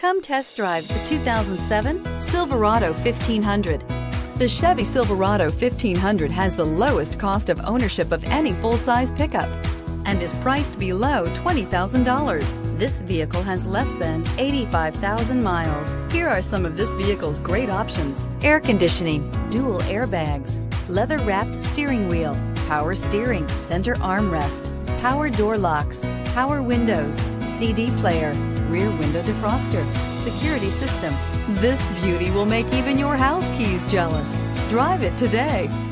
Come test drive the 2007 Silverado 1500. The Chevy Silverado 1500 has the lowest cost of ownership of any full-size pickup and is priced below $20,000. This vehicle has less than 85,000 miles. Here are some of this vehicle's great options: air conditioning, dual airbags, leather-wrapped steering wheel, power steering, center armrest, power door locks, power windows, CD player, rear window defroster, security system. This beauty will make even your house keys jealous. Drive it today.